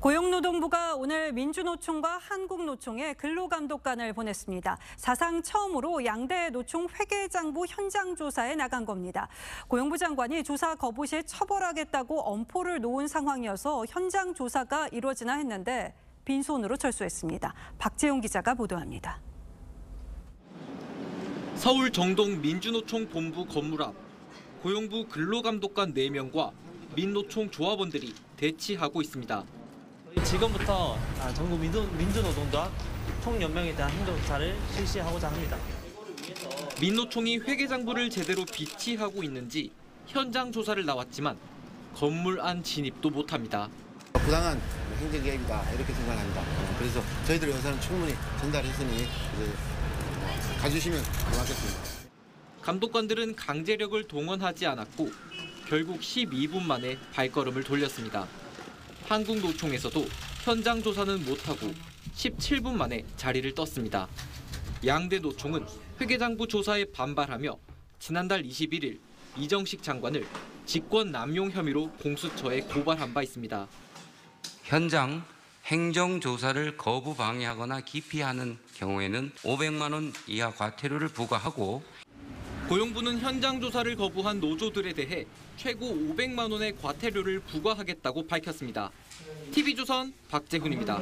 고용노동부가 오늘 민주노총과 한국노총에 근로감독관을 보냈습니다. 사상 처음으로 양대 노총 회계장부 현장 조사에 나간 겁니다. 고용부 장관이 조사 거부 시에 처벌하겠다고 엄포를 놓은 상황이어서 현장 조사가 이루어지나 했는데 빈손으로 철수했습니다. 박재용 기자가 보도합니다. 서울 정동 민주노총 본부 건물 앞 고용부 근로감독관 4명과 민노총 조합원들이 대치하고 있습니다. 지금부터 전국 민주노동조합 총연맹에 대한 행정조사를 실시하고자 합니다. 민노총이 회계장부를 제대로 비치하고 있는지 현장 조사를 나왔지만 건물 안 진입도 못합니다. 부당한 행정개입이다 이렇게 생각합니다. 그래서 저희들 의사는 충분히 전달했으니 가주시면 고맙겠습니다. 감독관들은 강제력을 동원하지 않았고 결국 12분 만에 발걸음을 돌렸습니다. 한국노총에서도 현장 조사는 못하고 17분 만에 자리를 떴습니다. 양대 노총은 회계장부 조사에 반발하며 지난달 21일 이정식 장관을 직권남용 혐의로 공수처에 고발한 바 있습니다. 현장 행정조사를 거부 방해하거나 기피하는 경우에는 500만 원 이하 과태료를 부과하고, 고용부는 현장 조사를 거부한 노조들에 대해 최고 500만 원의 과태료를 부과하겠다고 밝혔습니다. TV조선 박재훈입니다.